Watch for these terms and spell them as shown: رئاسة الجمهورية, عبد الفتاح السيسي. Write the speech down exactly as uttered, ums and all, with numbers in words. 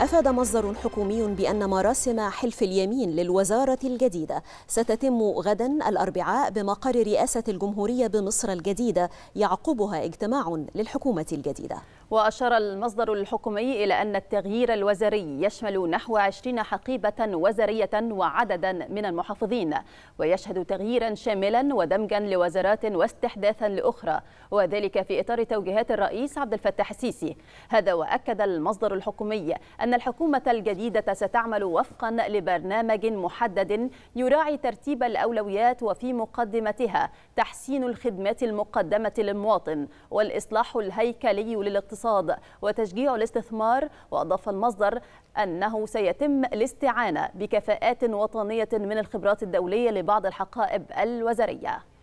أفاد مصدر حكومي بأن مراسم حلف اليمين للوزارة الجديدة ستتم غدا الأربعاء بمقر رئاسة الجمهورية بمصر الجديدة، يعقبها اجتماع للحكومة الجديدة. وأشار المصدر الحكومي إلى أن التغيير الوزاري يشمل نحو عشرين حقيبة وزارية وعددا من المحافظين، ويشهد تغييرا شاملا ودمجا لوزارات واستحداثا لأخرى، وذلك في إطار توجيهات الرئيس عبد الفتاح السيسي. هذا وأكد المصدر الحكومي أن الحكومة الجديدة ستعمل وفقا لبرنامج محدد يراعي ترتيب الأولويات، وفي مقدمتها تحسين الخدمات المقدمة للمواطن والإصلاح الهيكلي للاقتصاد وتشجيع الاستثمار. وأضاف المصدر أنه سيتم الاستعانة بكفاءات وطنية من الخبرات الدولية لبعض الحقائب الوزارية.